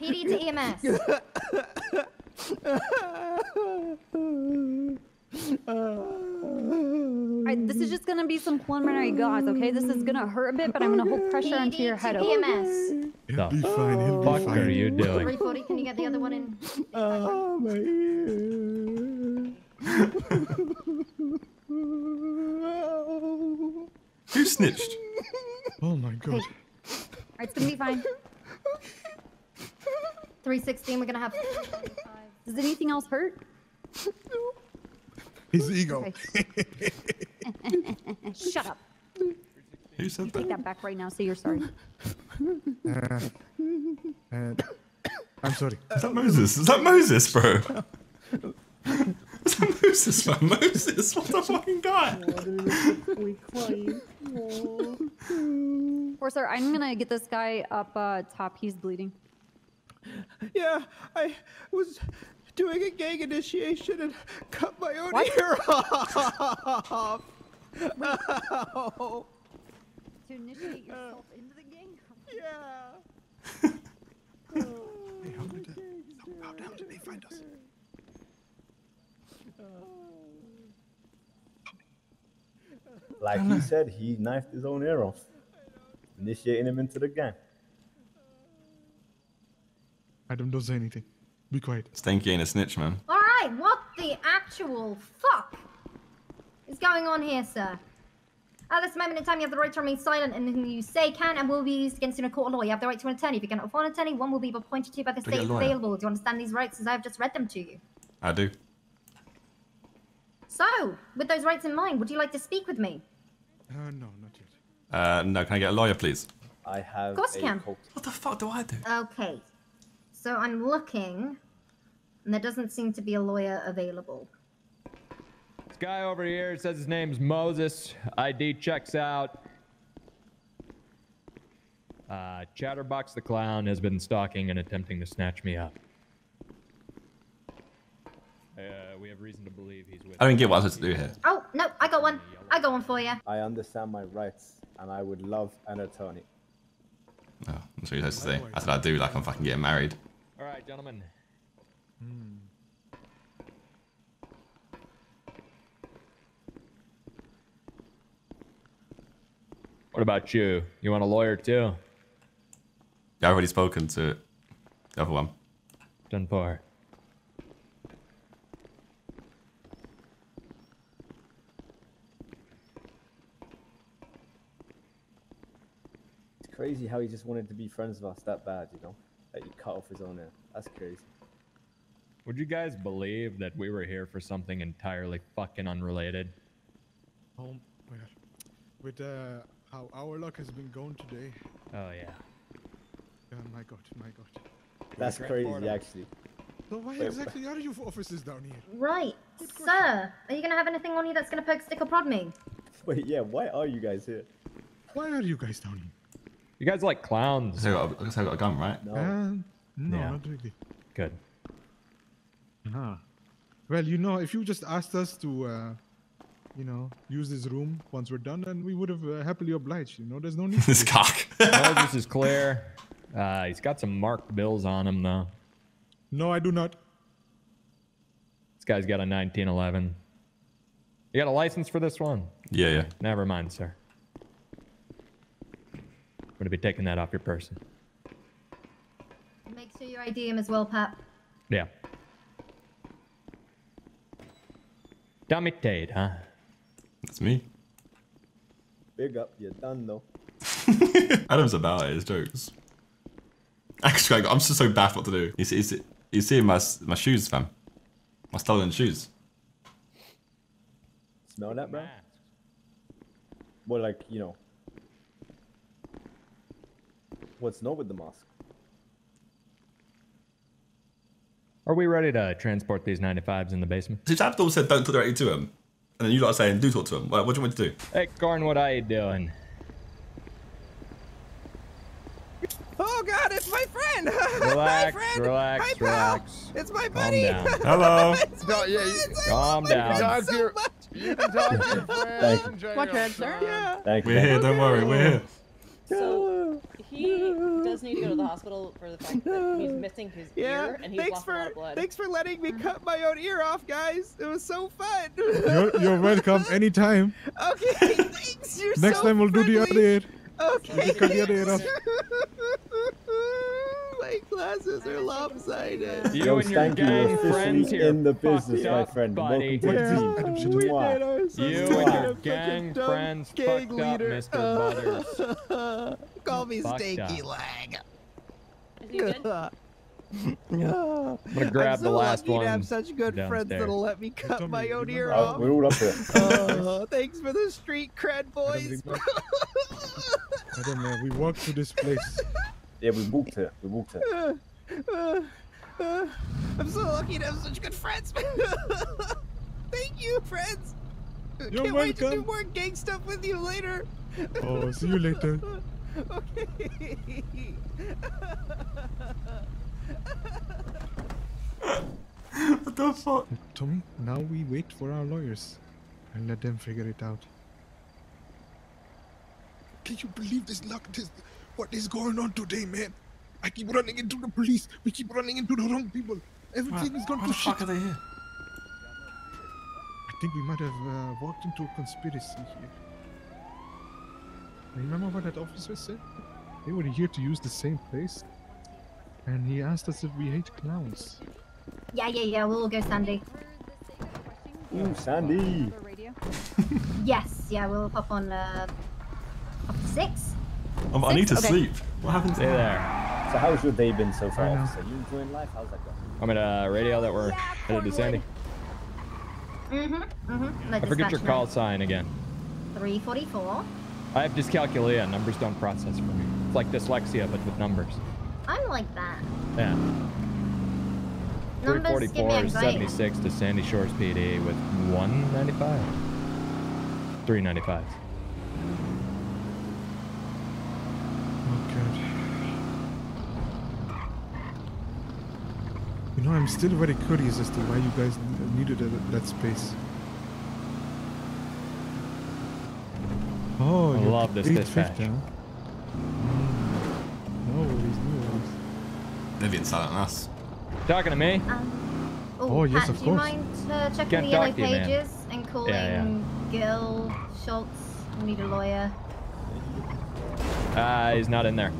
PD to EMS. All right, this is just gonna be some preliminary gauze, okay? This is gonna hurt a bit, but I'm gonna hold pressure PD onto your head. PD to EMS. It'll be fine. It'll be fine. What are you doing? 340, can you get the other one in? Oh, my ear. Who snitched? Oh my god. Okay. Alright, it's gonna be fine. 316, we're gonna have 325. Does anything else hurt? No. His ego. Okay. Shut up. Who said that? Take that back right now, say you're sorry. I'm sorry. Is that Moses? Is that Moses, bro? Is that Moses, man? Moses, what the fucking guy? Forcer, I'm gonna get this guy up top. He's bleeding. Yeah, I was doing a gang initiation and cut my own ear off. Ow. To initiate yourself into the gang? Yeah. Hey, how down did they find us? Like he said, he knifed his own ear off, initiating him into the gang. Adam, don't say anything. Be quiet. Stanky ain't a snitch, man. All right, what the actual fuck is going on here, sir? At this moment in time, you have the right to remain silent, and anything you say can and will be used against you in a court of law. You have the right to an attorney. If you cannot afford an attorney, one will be appointed to you by the state if available. Do you understand these rights as I have just read them to you? I do. So, with those rights in mind, would you like to speak with me? No, not yet. No, can I get a lawyer, please? I have. Of course you can. What the fuck do I do? Okay, so I'm looking, and there doesn't seem to be a lawyer available. This guy over here says his name's Moses. ID checks out. Chatterbox the clown has been stalking and attempting to snatch me up. We have reason to believe he's with. I don't get what I was to do here. Oh, no, I got one. I got one for you. I understand my rights, and I would love an attorney. Oh, that's what you're supposed to say. I said I do, like I'm fucking getting married. All right, gentlemen. What about you? You want a lawyer too? Yeah, I've already spoken to the other one. Done for. Crazy how he just wanted to be friends with us that bad, you know? That he cut off his own ear. That's crazy. Would you guys believe that we were here for something entirely fucking unrelated? Oh my gosh. With how our luck has been going today. Oh yeah. Oh my god, my god. That's crazy, actually. So why exactly are you officers down here? Right. Sir, are you gonna have anything on you that's gonna poke, stick or prod me? Wait, yeah, why are you guys here? Why are you guys down here? You guys like clowns. I guess I got a gun, right? No, no, yeah. Not really. Good. Uh-huh. Well, you know, if you just asked us to, you know, use this room once we're done, then we would have happily obliged. You know, there's no need. This cock. Well, this is clear. He's got some marked bills on him, though. No, I do not. This guy's got a 1911. You got a license for this one? Yeah, yeah. Never mind, sir. I'm going to be taking that off your person. Make sure you ID him as well, Pap. Yeah. Tommy Tate, huh? That's me. Big up, you're done though. Adam's about it, his jokes. Actually, I'm just so baffled what to do. You see my shoes, fam. My stolen shoes. Smell that, bro? Well, like, you know. What's not with the mask? Are we ready to transport these 95s in the basement? See, Abdul said don't talk directly to him. And then you lot are saying do talk to him. What do you want me to do? Hey, Garn, what are you doing? Oh, God, it's my friend. Relax, my friend. Relax, my relax. It's my buddy. Calm down. Hello. No, yeah, calm down. So your, you can talk to your friend. Thank you. Watch out, sir. Yeah. We're here, don't worry, we're here. So, He does need to go to the hospital for the fact that he's missing his ear and he's lost a lot of blood. Thanks for letting me cut my own ear off, guys. It was so fun. You're welcome anytime. Okay, thanks. You're Next so time we'll friendly. Do the other ear. Okay. Cut the other ear off. My glasses are lopsided. You and your gang friends here in the business, my friend. Buddy. You and your gang friends fucked up, Mr. Butters. Call me Stanky Lag. Is he good? I'm gonna grab the last one. I'm so lucky to have such good friends that'll let me cut my own ear off. We're all up here. Thanks for the street cred, boys. I don't know. We walked to this place. Yeah, we walked here. We walked here. I'm so lucky to have such good friends. Thank you, friends. You're Can't welcome. Wait to do more gang stuff with you later. Oh, see you later. Okay. What the fuck? Tommy, now we wait for our lawyers and let them figure it out. Can you believe this luck? What is going on today, man? I keep running into the police. We keep running into the wrong people. Everything is gone to shit. What the fuck are they here? I think we might have walked into a conspiracy here. Remember what that officer said? They were here to use the same place. And he asked us if we hate clowns. Yeah. We'll all go Sandy. Ooh, Sandy. Yes. Yeah, we'll hop on up to 6. I need to sleep. What happens there? So how's your day been so far? So you enjoying life? How's that going? I'm at a radio that we're headed to Sandy. I forget your call sign again. 344. I have dyscalculia. Numbers don't process for me. It's like dyslexia, but with numbers. I'm like that. Yeah. Numbers 344 76 to Sandy Shores PD with 195. 395. Oh, God. You know, I'm still very curious as to why you guys needed that space. Oh, I love this dispatch. They've been silent on us. Talking to me? Yes, Pat, of course. Do you mind checking the yellow pages and calling Gil Schultz? We need a lawyer. He's not in there.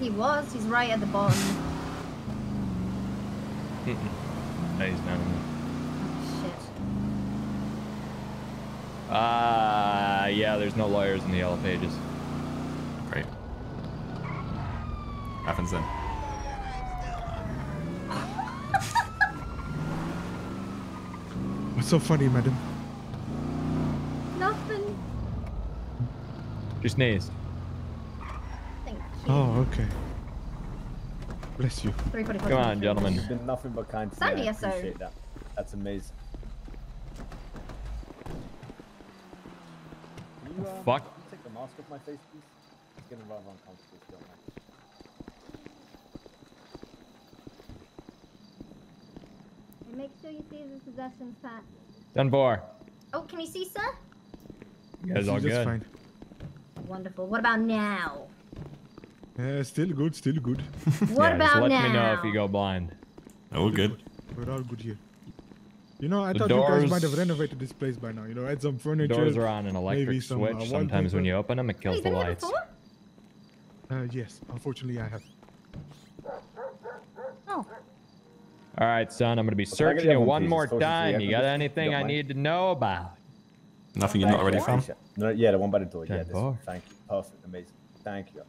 He was. He's right at the bottom. No, he's not in there. Oh, shit. Yeah, there's no lawyers in the yellow pages. Great. Happens then. What's so funny, madam? Nothing. You sneezed. Thank you. Oh, okay. Bless you. Come on, gentlemen. You've been nothing but kind to me. I appreciate that. That's amazing. You, fuck. Can you take the mask off my face, please? It's getting rather uncomfortable still, man. Make sure you see the possessions, Pat. Dunbar. Oh, can you see, sir? Yeah, it's all good. Fine. Wonderful. What about now? Still good, still good. What about now? Just let me know if you go blind. Oh, good. We're all good here. You know, I thought you guys might have renovated this place by now. You know, add some furniture. Doors are on an electric switch. Sometimes when you open them, it kills the lights. Yes, unfortunately, I have. Oh. All right, son, I'm going to be searching you one more time. You got anything I need to know about? Nothing you're not already found? No, yeah, the one by the door. Yeah, this one. Thank you. Perfect. Amazing. Thank you.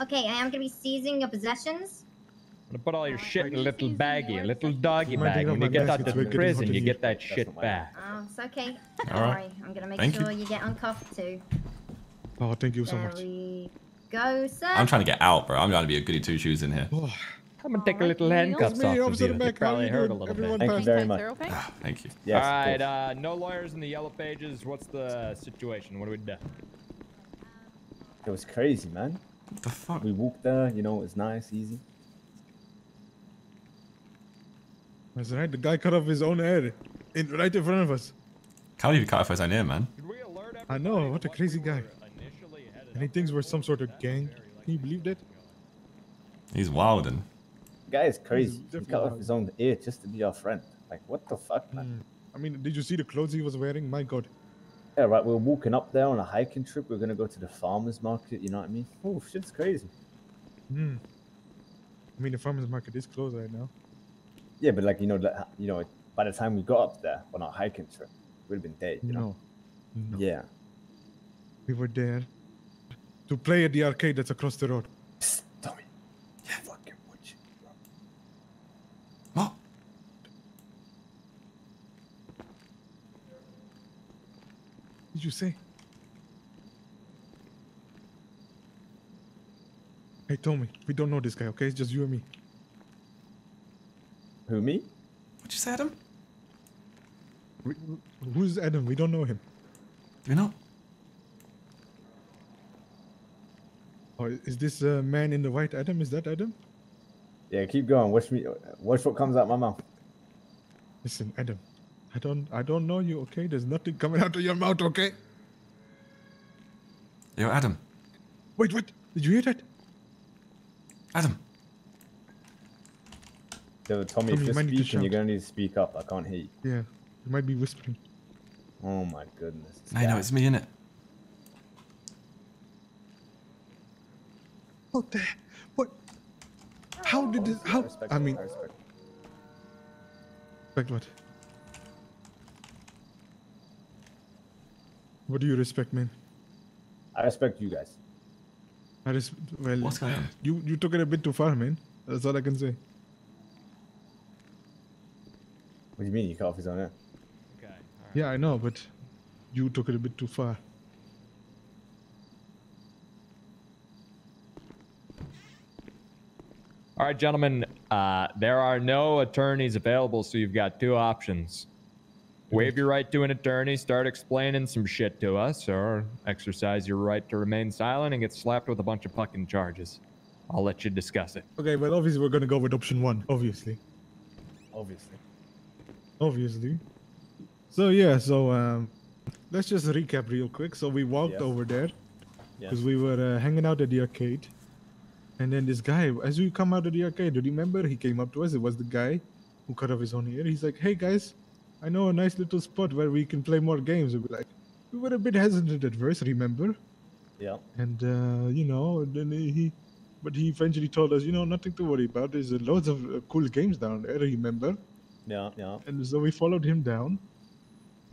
Okay, I am going to be seizing your possessions. I'm going to put all your shit in a little baggie, a little doggy bag. When you get out of prison, you get that shit back. Oh, it's okay. Don't worry. I'm going to make sure you get uncuffed, too. Oh, thank you so much. Go, sir. I'm trying to get out, bro. I'm trying to be a goody two-shoes in here. Oh. I'm gonna take a little handcuffs off of you. They probably hurt a little bit. Thank you very much. Thank you. Yes, all right, no lawyers in the yellow pages. What's the situation? What do we do? It was crazy, man. What the fuck? We walked there. You know, it's nice, easy. That's right. The guy cut off his own head right in front of us. Can't believe you caught off his idea, man. I know, what a crazy guy. And he thinks we're some sort of gang. Can you believe that? He's wildin'. Guy is crazy. He cut off his own ear just to be our friend. Like, what the fuck, man? I mean, did you see the clothes he was wearing? My God. Yeah, right. We were walking up there on a hiking trip. We were going to go to the farmer's market. You know what I mean? Oh, shit's crazy. Hmm. I mean, the farmer's market is closed right now. Yeah, but like, you know, by the time we got up there on our hiking trip, we'd have been dead, you know? No. Yeah. We were there to play at the arcade that's across the road. Psst, Tommy. Yeah. Fucking would you, bro. What? What did you say? Hey, Tommy, we don't know this guy, okay? It's just you and me. Who, me? What'd you say, Adam? Who's Adam? We don't know him. Do we not? Oh, is this man in the white Adam? Is that Adam? Yeah, keep going. Watch what comes out my mouth. Listen, Adam, I don't know you, okay? There's nothing coming out of your mouth, okay? Yo, Adam. Wait. Did you hear that? Adam. Yo, Tommy, if you're speaking, you're going to need to speak up. I can't hear you. Yeah, you might be whispering. Oh my goodness. I know, it's me, innit? What the? What? How did this? How? I mean. Respect what? What do you respect, man? I respect you guys. Well, what's going on? You took it a bit too far, man. That's all I can say. What do you mean you cut off his own ear? Okay, right. Yeah, I know, but you took it a bit too far. All right, gentlemen, there are no attorneys available, so you've got two options. Waive your right to an attorney, start explaining some shit to us, or exercise your right to remain silent and get slapped with a bunch of fucking charges. I'll let you discuss it. Okay, well, obviously we're going to go with option one, obviously. So yeah, let's just recap real quick. So we walked over there because we were hanging out at the arcade. And then this guy, as we come out of the arcade, do you remember? He came up to us. It was the guy who cut off his own ear. He's like, hey guys, I know a nice little spot where we can play more games. And we're like, we were a bit hesitant at first, remember? Yeah. And, you know, then he eventually told us, you know, nothing to worry about. There's loads of cool games down there, remember? Yeah, yeah. And so we followed him down,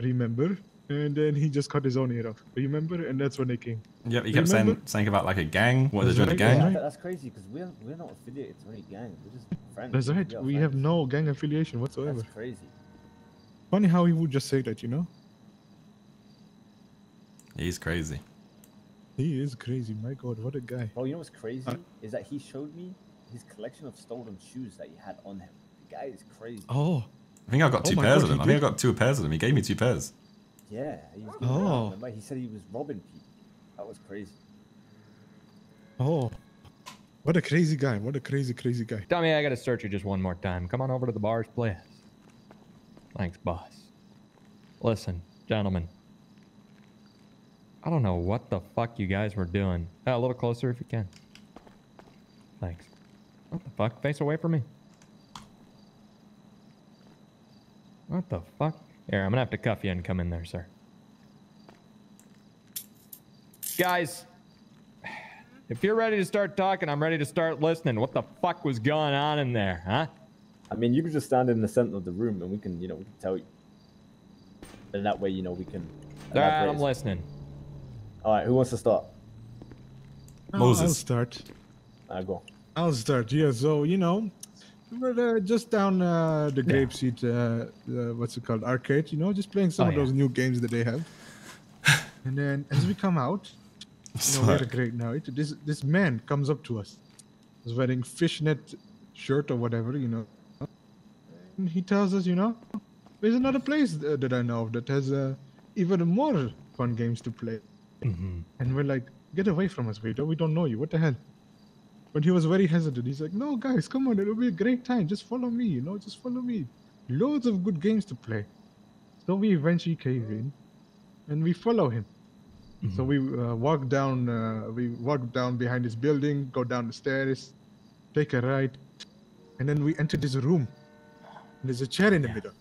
remember? And then he just cut his own ear off, remember? And that's when they came. Yep, he kept saying about like a gang. What is a gang? Yeah, that's crazy because we're not affiliated to any gang. We're just friends. That's right. We have no gang affiliation whatsoever. That's crazy. Funny how he would just say that, you know? He's crazy. He is crazy. My God, what a guy. Bro, you know what's crazy? Is that he showed me his collection of stolen shoes that he had on him. The guy is crazy. Oh. I think I got two pairs of them. I think I got two pairs of them. He gave me two pairs. Yeah, he was he said he was robbing people. That was crazy. Oh, what a crazy guy! What a crazy guy. Tommy, I gotta search you just one more time. Come on over to the bar's place. Thanks, boss. Listen, gentlemen. I don't know what the fuck you guys were doing. A little closer if you can. Thanks. What the fuck? Face away from me. What the fuck? Here, I'm gonna have to cuff you and come in there, sir. Guys, if you're ready to start talking, I'm ready to start listening. What the fuck was going on in there, huh? I mean, you can just stand in the center of the room and we can, you know, we can tell you. And that way, you know, we can... Alright, I'm listening. Alright, who wants to start? Moses. I'll start. Alright, go. I'll start, yeah, so, you know... We're just down the Grapeseed, what's it called, arcade, you know, just playing some of those new games that they have. And then as we come out, you know, we had a great night. This man comes up to us. He's wearing fishnet shirt or whatever, you know. And he tells us, you know, there's another place that I know of that has even more fun games to play. Mm-hmm. And we're like, get away from us, we don't know you, what the hell? But he was very hesitant. He's like, no, guys, come on. It'll be a great time. Just follow me, you know, just follow me. Loads of good games to play. So we eventually cave in, and we follow him. Mm-hmm. So we walk down behind this building, go down the stairs, take a right, and then we enter this room. There's a chair in the middle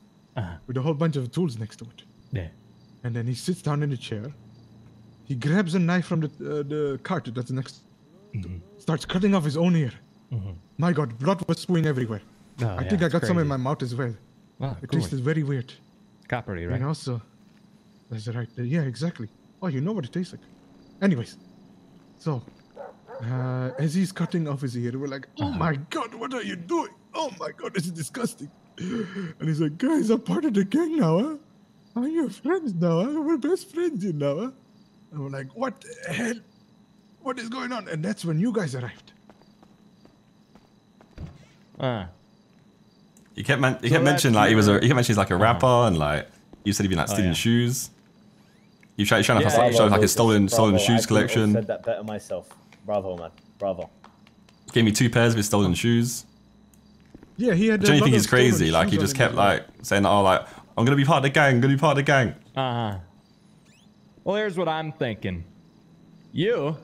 with a whole bunch of tools next to it. Yeah. And then he sits down in the chair. He grabs a knife from the cart that's next. Mm-hmm. Starts cutting off his own ear. Mm-hmm. My God, blood was spewing everywhere. Oh, I think I got some in my mouth as well. Wow, at least it's very weird. Coppery, right? And also, that's right. Yeah, exactly. Oh, you know what it tastes like. Anyways, so as he's cutting off his ear, we're like, "Oh my God, what are you doing? Oh my God, this is disgusting." And he's like, "Guys, I'm part of the gang now, huh? Are you friends now? Huh? We're best friends, you know, huh?" And we're like, "What the hell? What is going on?" And that's when you guys arrived. You kept mentioning he was like a rapper, and like you said he'd been like stealing shoes. You tried trying to show like a stolen shoes collection. I said that better myself. Bravo, man. Bravo. Gave me 2 pairs of his stolen shoes. Yeah, he had. Don't you think he's crazy? Like he just kept like saying, "Oh, like I'm gonna be part of the gang. I'm gonna be part of the gang." Well, here's what I'm thinking. You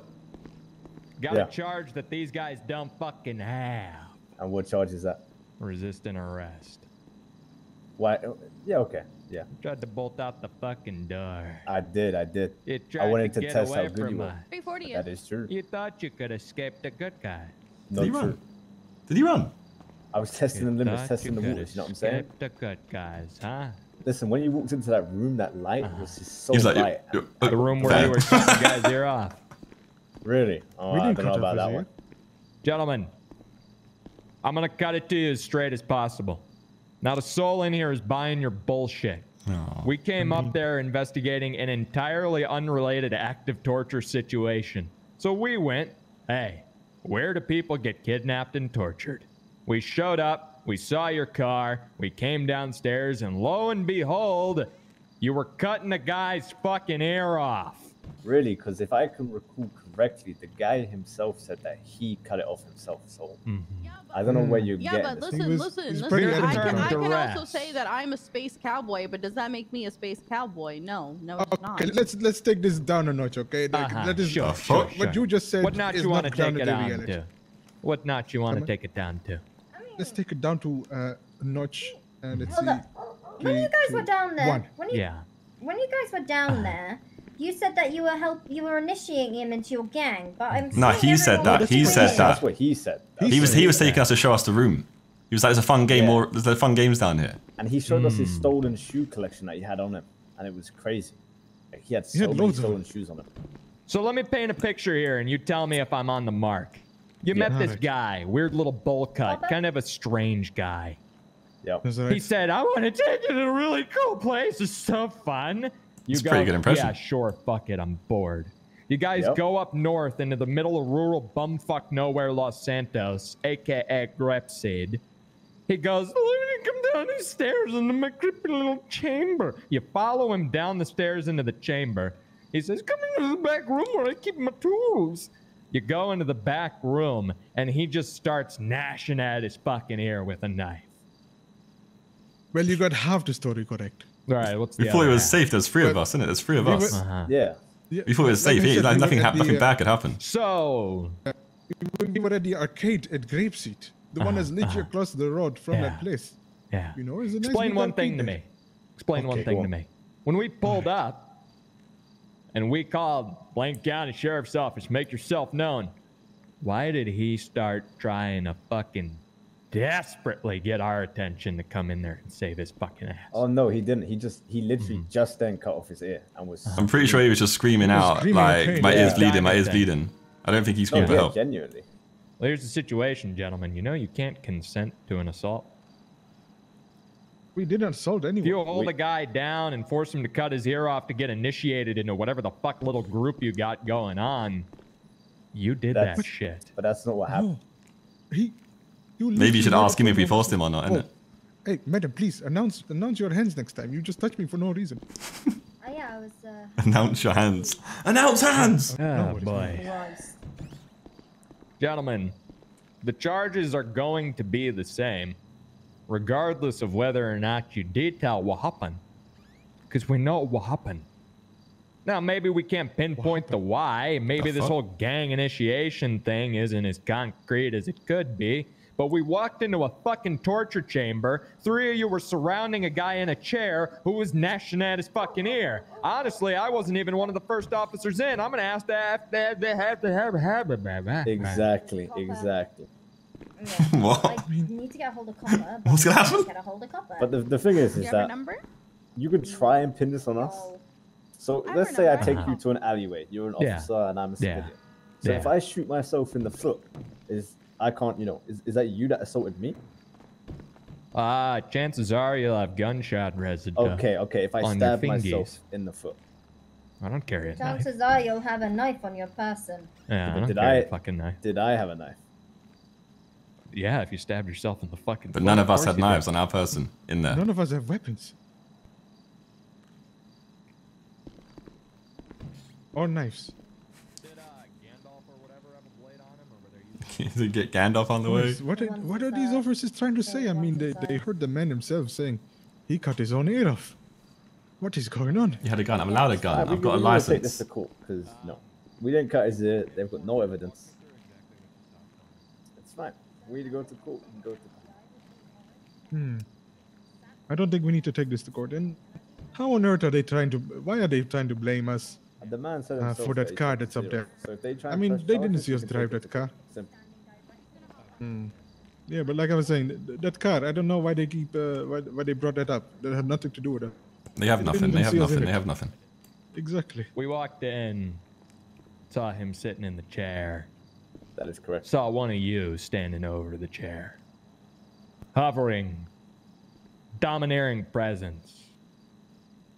got a charge that these guys don't fucking have. And what charge is that? Resisting arrest. Why? Yeah, okay. Yeah. You tried to bolt out the fucking door. I did. I wanted to test how good you were. 340. That is true. You thought you could escape the good guy. No, did he run? Did he run? I was testing the limits, testing the waters. You know what I'm saying? The good guys, huh? Listen, when you walked into that room, that light was just so bright. Like, the room where you were shooting guys' ear off. Really? Oh, I don't know about that one. Gentlemen, I'm going to cut it to you as straight as possible. Not a soul in here is buying your bullshit. Oh, we came up there investigating an entirely unrelated active torture situation. So we went, hey, where do people get kidnapped and tortured? We showed up, we saw your car, we came downstairs, and lo and behold, you were cutting the guy's fucking ear off. Really, because if I can recall correctly, the guy himself said that he cut it off himself, so I don't know where you're getting this. Yeah, but listen, I can also say that I'm a space cowboy, but does that make me a space cowboy? No, it's not. Okay, let's take this down a notch, okay? Like, sure. What you just said is not grounded in reality. What notch you want to take it down to? Let's take it down to a notch, and let's see. When you guys were down there, when you guys were down there, you said that you were initiating him into your gang, but I'm no. He said that. He said that. That's what he said. He was taking us to show us the room. He was like, "There's a fun game, or there's fun games down here." And he showed us his stolen shoe collection that he had on him, and it was crazy. Like, he had loads of stolen shoes on him. So let me paint a picture here, and you tell me if I'm on the mark. You met this guy, weird little bowl cut, kind of a strange guy. Yep. Right. He said, "I want to take you to a really cool place. It's so fun." It's a pretty good impression. Yeah, sure. Fuck it. I'm bored. You guys go up north into the middle of rural bumfuck nowhere Los Santos, a.k.a. Grapeseed. He goes, "Let me come down these stairs into my creepy little chamber." You follow him down the stairs into the chamber. He says, "Come into the back room where I keep my tools." You go into the back room, and he just starts gnashing at his fucking ear with a knife. Well, you got half the story correct. All right, what's the before he was safe, there's three of us, isn't it? There's three of us. Yeah. Before he was safe, like nothing bad could happen. So we were at the arcade at Grapeseed, the one that's literally across the road from that place. Yeah. You know, explain one thing to me. When we pulled up, and we called Blank County Sheriff's Office, "Make yourself known." Why did he start trying to fucking desperately get our attention to come in there and save his fucking ass? Oh no, he didn't. He literally just then cut off his ear and was. I'm pretty sure he was just screaming like, "My ear's bleeding, my ear's bleeding." I don't think he screamed for help. Genuinely. Well, here's the situation, gentlemen. You know you can't consent to an assault. We didn't assault anyone. If you hold a guy down and force him to cut his ear off to get initiated into whatever the fuck little group you got going on, you did that shit. But that's not what happened. No. Maybe you should ask him if we forced him or not, innit? Hey, madam, please, announce your hands next time. You just touched me for no reason. I was... Announce your hands. Announce hands! Oh boy. Gentlemen, the charges are going to be the same, regardless of whether or not you detail what happened. because we know what happened. Now, maybe we can't pinpoint the why. Maybe this whole gang initiation thing isn't as concrete as it could be. But we walked into a fucking torture chamber. Three of you were surrounding a guy in a chair who was gnashing at his fucking ear. Honestly, I wasn't even one of the first officers in. I'm going to ask that they have to have it, man. Exactly, exactly. Yeah. What? Like, you need to get a hold of Copper. What's going to happen? But the thing is that you could try and pin this on us. So let's say I take you to an alleyway. You're an officer and I'm a civilian. So if I shoot myself in the foot, I can't, you know, is that you that assaulted me? Chances are you'll have gunshot residue. Okay, okay, if I stab myself in the foot. I don't carry a knife. Chances are you'll have a knife on your person. Yeah, I don't carry a fucking knife. Did I have a knife? Yeah, if you stabbed yourself in the fucking... But none of us had knives on our person in there. None of us have weapons. Or knives. They get Gandalf on the way. What are these officers trying to say? I mean, they heard the man himself saying he cut his own ear off. What is going on? You had a gun. I'm allowed a gun. I've got a license. Take this to court, because no, we didn't cut his ear. They've got no evidence. It's fine. We need to go to court. And go to court. I don't think we need to take this to court. And how on earth are they trying to? Why are they trying to blame us? The man said for that car that's up there. So I mean, they didn't see us drive that car. Yeah, but like I was saying, that car, I don't know why they keep, why they brought that up. That had nothing to do with it. They have nothing. Exactly. We walked in, saw him sitting in the chair. That is correct. Saw one of you standing over the chair. Hovering, domineering presence.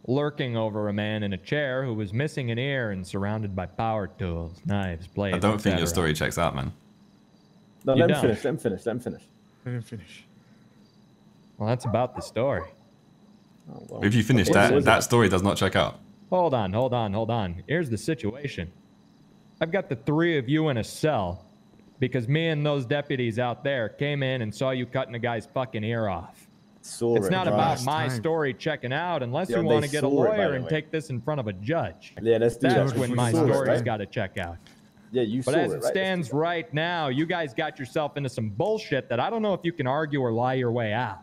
Lurking over a man in a chair who was missing an ear and surrounded by power tools, knives, blades. I don't think your story checks out, man. No, let me finish. Let me finish. Well, that's about the story. Oh, well, if you finish that story does not check out. Hold on, hold on, hold on. Here's the situation. I've got the three of you in a cell because me and those deputies out there came in and saw you cutting a guy's fucking ear off. It's not about my story checking out unless you want to get a lawyer and take this in front of a judge. Yeah, that's when my story's got to check out. Yeah, you saw it, right? But as it stands right now, you guys got yourself into some bullshit that I don't know if you can argue or lie your way out.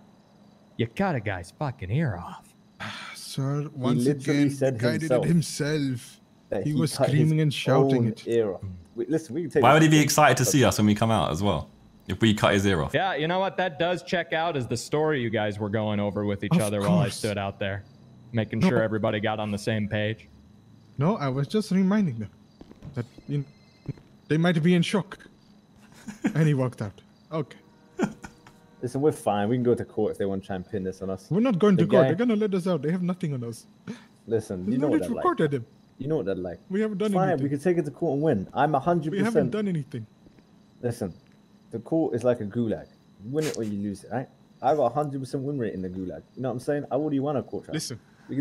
You cut a guy's fucking ear off. Sir, once again, the guy did it himself. He was screaming and shouting it. Why would he be excited to see us when we come out as well? If we cut his ear off. Yeah, you know what? That does check out as the story you guys were going over with each other while I stood out there. Making sure everybody got on the same page. No, I was just reminding them that they might be in shock. And he walked out. Okay. Listen, we're fine. We can go to court if they want to try and pin this on us. We're not going to court. They're going to let us out. They have nothing on us. Listen, you know what they're like. You know what they're like. We haven't done anything. Fine, we can take it to court and win. I'm 100%. We haven't done anything. Listen. The court is like a gulag. You win it or you lose it, right? I have a 100% win rate in the gulag. You know what I'm saying? I already won a court trial. Listen,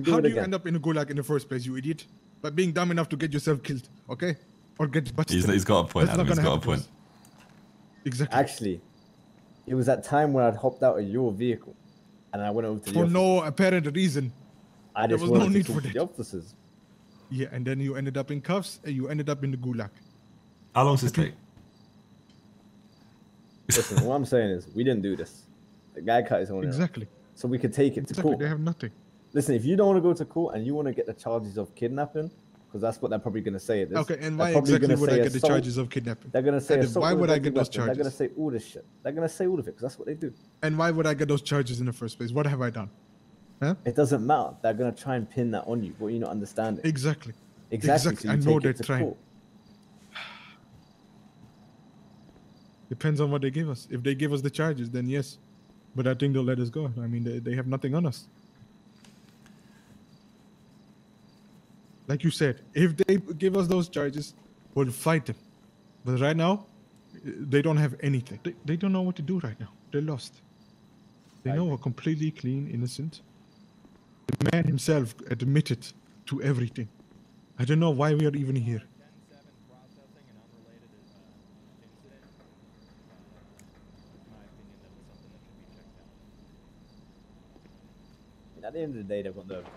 how do you end up in a gulag in the first place, you idiot? By being dumb enough to get yourself killed, okay? Or get busted. He's got a point, Adam. He's got a point. Exactly. Actually, it was that time when I'd hopped out of your vehicle and I went over to the officers. For no apparent reason. There was no need for that. The officers. Yeah, and then you ended up in cuffs and you ended up in the gulag. How long does this take? Listen, what I'm saying is, we didn't do this. The guy cut his own ear. Exactly. So we could take it to court. They have nothing. Listen, if you don't want to go to court and you want to get the charges of kidnapping, because that's what they're probably going to say. Okay, and why exactly would I get the charges of kidnapping? They're going to say, why would I get those charges? They're going to say all this shit. They're going to say all of it, because that's what they do. And why would I get those charges in the first place? What have I done? Huh? It doesn't matter. They're going to try and pin that on you, but you're not understanding. Exactly. Exactly. So I know they're trying. Depends on what they give us. If they give us the charges, then yes. But I think they'll let us go. I mean, they have nothing on us. Like you said, if they give us those charges, we'll fight them. But right now, they don't have anything. They don't know what to do right now. They're lost. They know we're completely clean, innocent. The man himself admitted to everything. I don't know why we are even here. At the end of the day, they've got no evidence.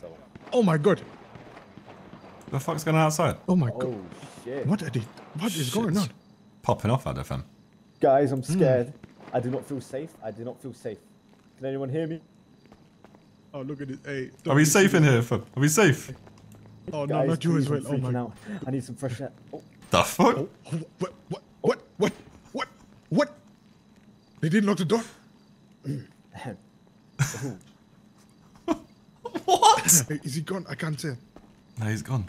so. Oh my god! The fuck's going on outside? Oh my god. Shit. What are they, what is going on? Popping off out of him. Guys, I'm scared. I do not feel safe. I do not feel safe. Can anyone hear me? Oh, look at it. Hey, are we safe in here? Are we safe? Oh, no, guys, not you as well. Oh my god. I need some fresh air. Oh. The fuck? Oh, what? They didn't lock the door? What? Is he gone? I can't tell. No, he's gone.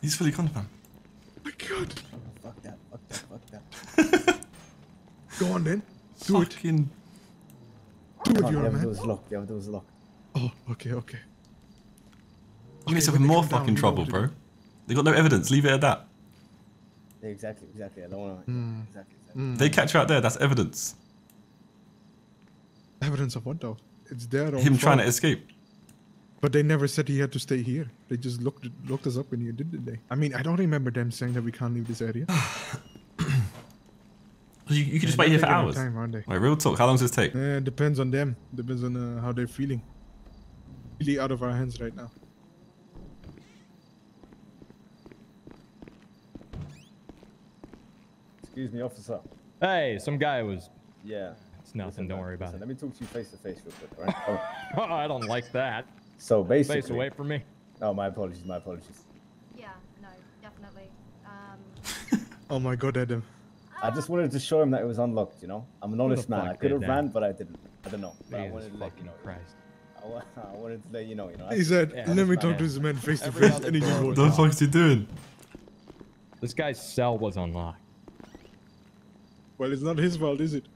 He's fully gone, man. Oh my god. Oh, fuck that, fuck that. Go on then. Do it. Do it, you're a man. The door's locked, the door's locked. Oh, okay, okay. You get yourself in more fucking trouble, bro. They got no evidence, leave it at that. Yeah, exactly, exactly. I don't want to. They catch you out there, that's evidence. Evidence of what though? It's there. Him trying to escape. But they never said he had to stay here. They just locked us up when he did, didn't they? I mean, I don't remember them saying that we can't leave this area. you can just wait here for hours. Time, aren't they? Wait, real talk, how long does this take? It depends on them. Depends on how they're feeling. Really out of our hands right now. Excuse me, officer. Hey, some guy was... Yeah. It's nothing, don't worry about it. Let me talk to you face to face real quick, all right? Oh, I don't like that. So basically... Face away from me. Oh, my apologies, my apologies. Yeah, no, definitely. Oh my god, Adam. I just wanted to show him that it was unlocked, you know? I'm an honest man. I could have ran, but I didn't. I don't know. But I wanted to let you know. I wanted to let you know, He said, let me talk to this man face to face, and he just walked. What the fuck's he doing? This guy's cell was unlocked. Well, it's not his fault, is it?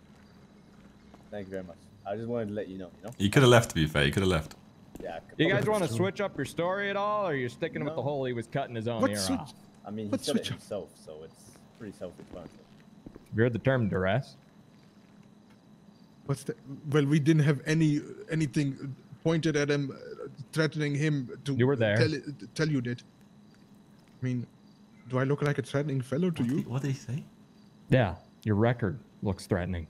Thank you very much. I just wanted to let you know, You could have left, to be fair. You could have left. Yeah. You guys want to switch up your story at all, or you're sticking with the whole he was cutting his own ear off? I mean, he said it himself, so it's pretty self-explanatory. Have you heard the term duress? What's that? Well, we didn't have anything pointed at him, threatening him to tell you that. I mean, do I look like a threatening fellow to you? What did he say? Yeah. Your record looks threatening.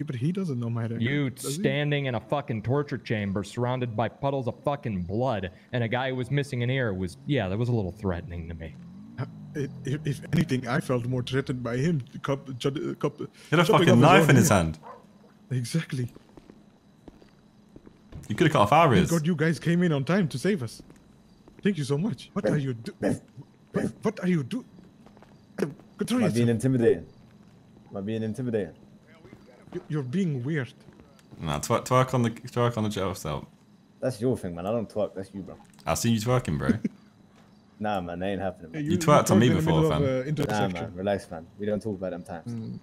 Yeah, but he doesn't know my record. You standing in a fucking torture chamber surrounded by puddles of fucking blood and a guy who was missing an ear was, yeah, that was a little threatening to me. If anything, I felt more threatened by him. He had a fucking knife in his hand. Exactly. You could have cut off our ears. Thank God you guys came in on time to save us. Thank you so much. What are you doing? What are you doing? Control yourself. Being intimidated. Am I being intimidated? You're being weird. Nah, twerk on the jail cell. That's your thing, man. I don't twerk. That's you, bro. I seen you twerking, bro. Nah, man, that ain't happening. Hey, you twerked on me before, fam. Nah, man, relax, man. We don't talk about them times.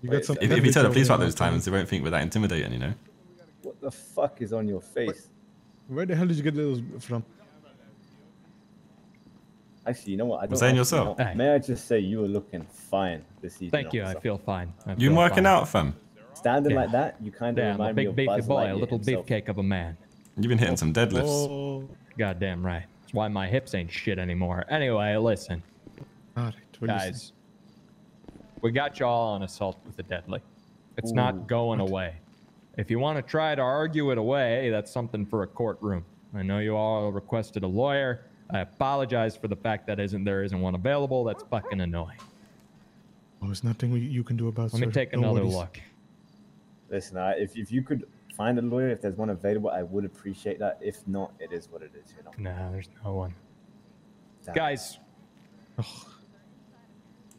You got something. If you tell the police about those times, they won't think we're that intimidating, you know. What the fuck is on your face? Where the hell did you get those from? Actually, you know what? I'm saying yourself. Hey. May I just say you were looking fine this evening? Thank you. I feel fine. You're working out, fam. Standing like that, you kind of remind me of a big beefy boy, a little beefcake of a man. You've been hitting some deadlifts. Oh. Goddamn right. That's why my hips ain't shit anymore. Anyway, listen, guys, we got y'all on assault with a deadly. It's not going away. If you want to try to argue it away, that's something for a courtroom. I know you all requested a lawyer. I apologize for the fact that there isn't one available. That's fucking annoying. Well, there's nothing you can do about it. Let me take another look. Listen, if you could find a lawyer, if there's one available, I would appreciate that. If not, it is what it is, you know? Nah, there's no one. Damn. Guys. Oh.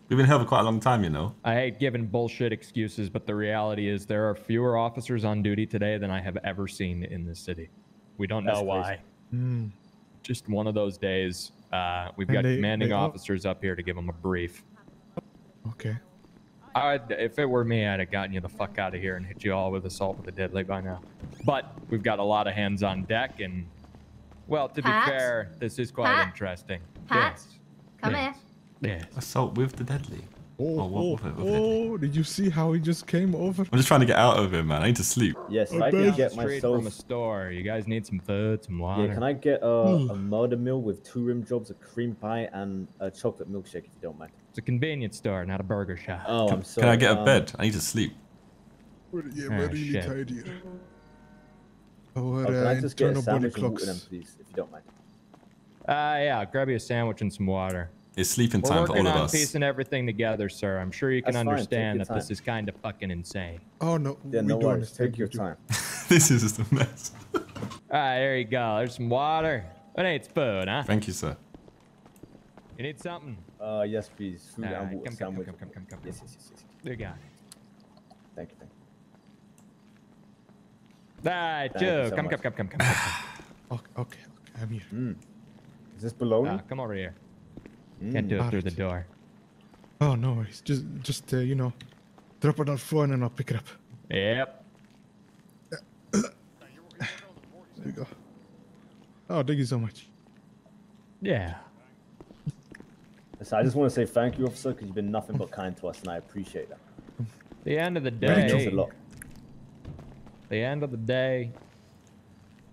We've been here for quite a long time, you know? I hate giving bullshit excuses, but the reality is there are fewer officers on duty today than I have ever seen in this city. We don't know why. Hmm. Just one of those days. We've got commanding officers up here to give them a brief. Okay. If it were me, I'd have gotten you the fuck out of here and hit you all with assault with a deadly by now. But we've got a lot of hands on deck, and well, to be fair, this is quite interesting. Come here. Yes. Assault with the deadly. Oh, did you see how he just came over? I'm just trying to get out of him, man. I need to sleep. Yes, I can get myself from a store. You guys need some food, some water. Yeah, can I get a murder meal with 2 rim jobs, a cream pie, and a chocolate milkshake, if you don't mind? It's a convenience store, not a burger shop. Oh, I'm sorry. Can I get a bed? I need to sleep. Where do you need to hide here? Our internal body clocks. Them, please, if you don't mind. Yeah, grab you a sandwich and some water. It's sleeping time for all of us. We're piecing everything together, sir. I'm sure you can understand that this is kind of fucking insane. Oh, no. Yeah, no worries. Take your time. This is just a mess. All right, there you go. There's some water. But hey, it's food, huh? Thank you, sir. You need something? Yes, please. Food and water. Come. Yes. There you go. Thank you. That Joe, so come. Okay, I'm here. Is this below? Come over here. Can't do it through the door. Oh no worries. Just you know, drop it on phone and I'll pick it up. Yep. There you go. Oh, thank you so much. Yeah. So I just want to say thank you, officer, because you've been nothing but kind to us, and I appreciate that. At the end of the day. It means a lot. The end of the day,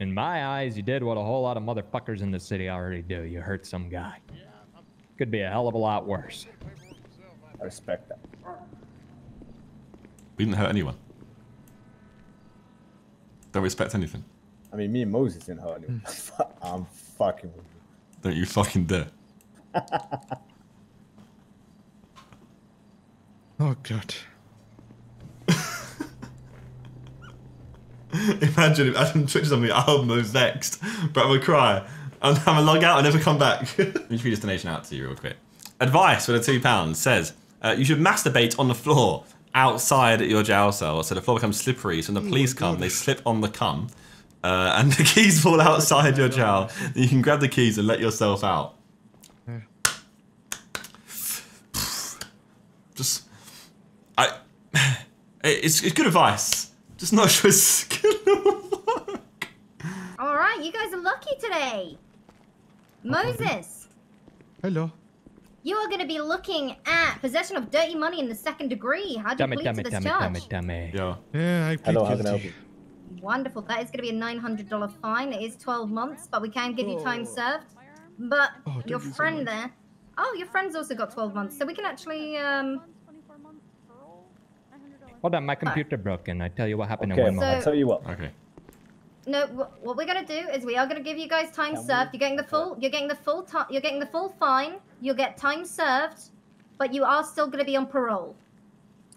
in my eyes, you did what a whole lot of motherfuckers in the city already do. You hurt some guy. Could be a hell of a lot worse. I respect that. We didn't hurt anyone. Don't respect anything. I mean, me and Moses didn't hurt anyone. I'm fucking with you. Don't you fucking dare. Oh, God. Imagine if Adam twitches on me, I'll most vexed, but I'm gonna cry. I'm gonna log out and never come back. Let me read this donation out to you real quick. Advice for the £2 says, you should masturbate on the floor outside your jail cell so the floor becomes slippery, so when the police come, they slip on the cum, and the keys fall outside your jail. Then you can grab the keys and let yourself out. Yeah. Just, it's good advice. Just not sure it's gonna work. All right, you guys are lucky today. Moses. Hello. You are going to be looking at possession of dirty money in the second degree. How do you plead to this charge? Yeah, I plead guilty. Wonderful. That is going to be a $900 fine. It is 12 months, but we can give you time served. But your friend there. Oh, your friend's also got 12 months, so we can actually... Hold on, my computer broke and I tell you what happened in 1 moment. I'll tell you what. Okay. No, what we're gonna do is we are gonna give you guys time served. You're getting the full fine. You'll get time served, but you are still gonna be on parole.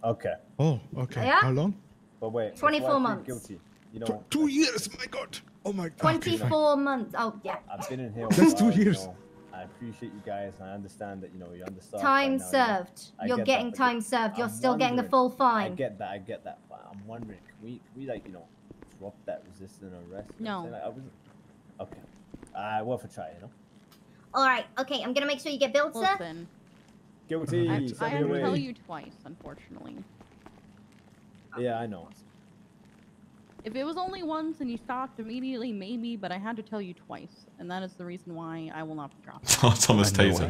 Okay. Oh, okay. Yeah? How long? But wait. 24 months. Guilty. You know, 2 years. My God. Oh my God. 24 months. Oh yeah. I've been in here. That's 2 years. I appreciate you guys, and I understand that, you know, you're understaffed. Time served. You're getting time served. You're still getting the full fine. I get that. But I'm wondering, can we like, you know, drop that resisting arrest? No. Like, okay. Worth a try, you know? All right. Okay, I'm going to make sure you get billed, sir. Guilty. I had to tell you twice, unfortunately. Yeah, I know. If it was only once and you stopped immediately, maybe, but I had to tell you twice. And that is the reason why I will not be dropped. Oh, Thomas Taser.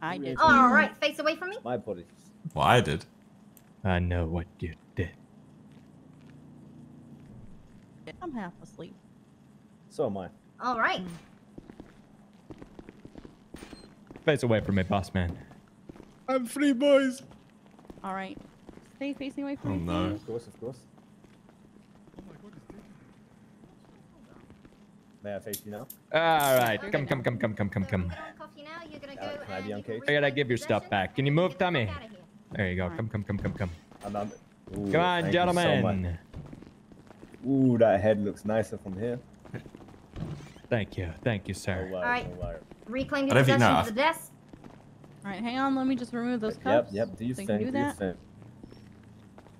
I did. All right, face away from me. My body. Well, I did. I know what you did. I'm half asleep. So am I. All right. Face away from me, boss man. I'm free, boys. All right. Stay facing away from me. Oh, no. Of course. May I face you now? All right, come. I gotta give your stuff back. Can you move, Tommy? There you go. Come. Come on, gentlemen. So ooh, that head looks nicer from here. Thank you, sir. All right, reclaim your possession of the desk. All right, hang on. Let me just remove those cups. Yep. Do you think? I'm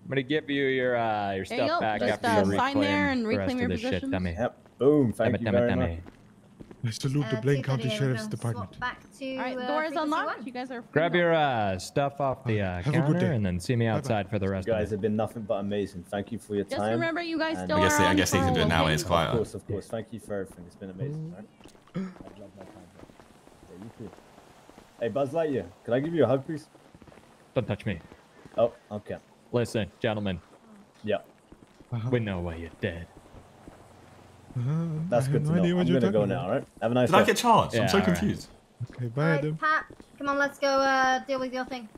gonna give you your stuff back after you sign there and reclaim your possession. Yep. Boom, thank you very much. I salute the Blaine County Sheriff's Department. Alright, door is unlocked. You guys are grab your stuff off the counter and then see me outside for the rest of it. You guys have been nothing but amazing. Thank you for your time. Just remember, you guys still are on I guess they can do it now. It's quiet. Of course. Thank you for everything. It's been amazing. I love my time. Yeah, you too. Hey, Buzz Lightyear, can I give you a hug, please? Don't touch me. Oh, okay. Listen, gentlemen. Yeah. We know why you're dead. That's good to know. I'm gonna go now, alright? Have a nice day. Did I get charged? I'm so confused. Okay, bye, Adam. Pat, come on, let's go deal with your thing.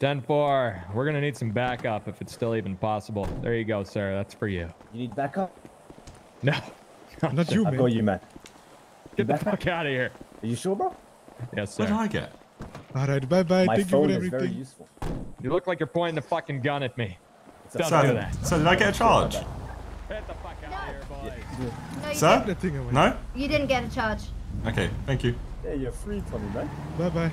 Done for. We're gonna need some backup if it's still even possible. There you go, sir. That's for you. You need backup? No. Not you, man. I'll call you, man. Get the fuck out of here. Are you sure, bro? Yes, sir. What do I get? All right, bye-bye. Thank you for everything. Very useful. You look like you're pointing the fucking gun at me. Don't do that. So did I get a charge? Get the fuck out of here, boys. No, sir? No? You didn't get a charge. Okay, thank you. Yeah, you're free, Tommy, man. Bye-bye.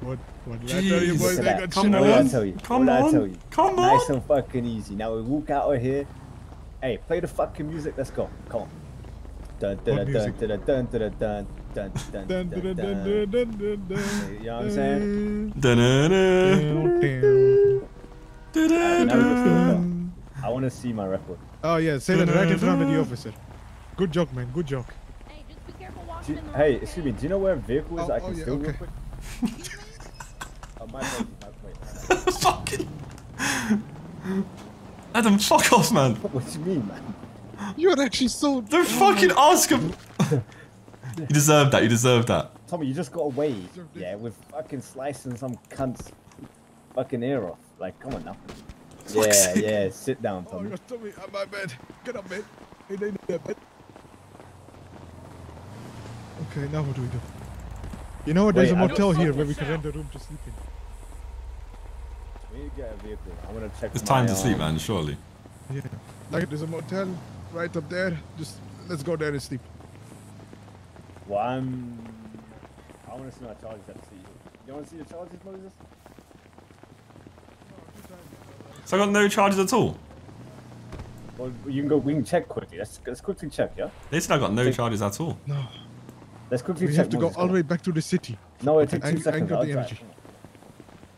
What did I tell you, boys? Come on. Come on. Nice and fucking easy. Now we walk out of here. Hey, play the fucking music. Let's go. Come on. Dun dun dun dun dun dun dun dun dun dun dun dun dun dun. You know what I'm saying? I want to see my record. Oh yeah, say that right in front of the officer. Good joke, man. Good joke. Hey, just be careful walking in the road. Hey, excuse me. Do you know where a vehicle is? I can steal real quick. Fucking Adam, fuck off, man. What do you mean, man? You're actually so. Don't fucking ask him. You deserve that. You deserve that. Tommy, you just got away. Yeah, with fucking slicing some cunt's fucking ear off. Like, come on now. Yeah, yeah. Sit down, Tommy. Oh, Tommy, I'm my bed. Get up, man. Hey, they need that bed. Okay, now what do we do? You know what? There's a motel here where we can rent a room to sleep in. We need to get a vehicle. I want to check. It's time to sleep, man. Surely. Yeah. Like, there's a motel right up there. Just let's go there and sleep. Well, I want to see my charges. You want to see your charges, Moses? So I got no charges at all. Well, you can go. We can check quickly. Let's quickly check, yeah. They said I got no charges at all. No. Let's quickly check. We have to go all the way back to the city. No, it takes 2 seconds. I got the energy.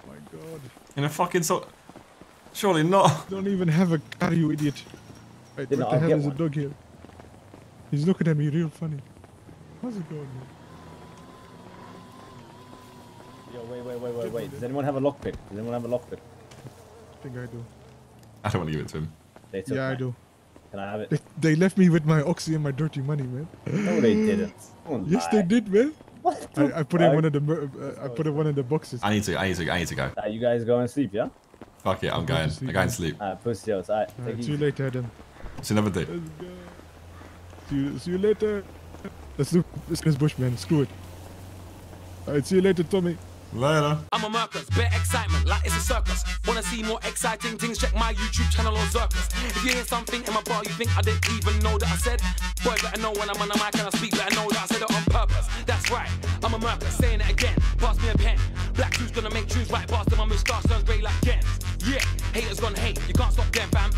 Oh my god. In a fucking so. Surely not. You don't even have a car, you idiot. Wait, what the hell is a dog here? He's looking at me real funny. How's it going, man? Yo, wait. Does anyone have a lockpick? Does anyone have a lockpick? I think I do. I don't want to give it to him. Yeah, I do. Can I have it? They left me with my oxy and my dirty money, man. No, they didn't. Yes, they did, man. What? I put in one of the boxes. I need to go. You guys go and sleep, yeah? Fuck it, I'm going. I'm going to sleep. Alright, pussy house. Alright, see you later, Adam. It's another day. See you later. Let's look. This is Bushman. Screw it. Alright, see you later, Tommy. Later. I'm a Mercus, bare excitement, like it's a circus. Wanna see more exciting things? Check my YouTube channel or Zirkus. If you hear something in my bar you think I didn't even know that I said, boy, better know when I'm on the mic and I speak, better know that I said it on purpose. That's right, I'm a Mercus, saying it again. Pass me a pen. Black shoes gonna make tunes right past them. My moustache turns grey like gems. Yeah, haters gonna hate, you can't stop them, fam.